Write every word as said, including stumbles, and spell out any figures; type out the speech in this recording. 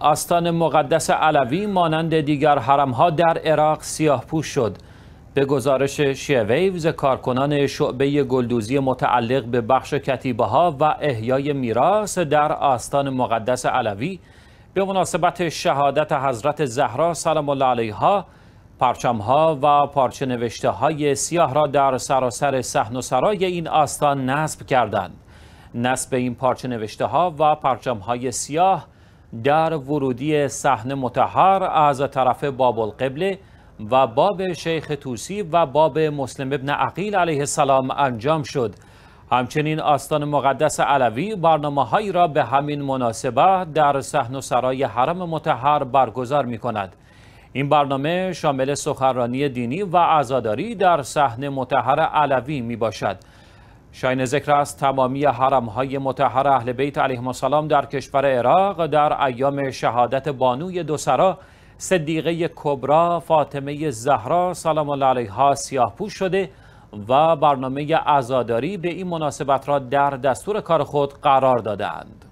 آستان مقدس علوی مانند دیگر حرمها در عراق سیاه‌پوش شد. به گزارش شیعه ویوز، کارکنان شعبه گلدوزی متعلق به بخش کتیبه ها و احیای میراث در آستان مقدس علوی به مناسبت شهادت حضرت زهرا سلام الله علیها پرچمها و پارچه نوشته های سیاه را در سراسر صحن و سرای این آستان نصب کردند. نصب این پارچه نوشته ها و پرچم های سیاه در ورودی صحن مطهر از طرف باب القبله و باب شیخ طوسی و باب مسلم بن عقیل علیه السلام انجام شد. همچنین آستان مقدس علوی برنامه‌هایی را به همین مناسبت در صحن و سرای حرم مطهر برگزار می کند. این برنامه شامل سخنرانی دینی و عزاداری در صحن مطهر علوی می باشد. شایان ذکر است تمامی حرم‌های مطهر اهل بیت علیهم السلام در کشور عراق در ایام شهادت بانوی دو سرا صدیقه کبرا فاطمه زهرا سلام الله علیها سیاه‌پوش شده و برنامه عزاداری به این مناسبت را در دستور کار خود قرار دادند.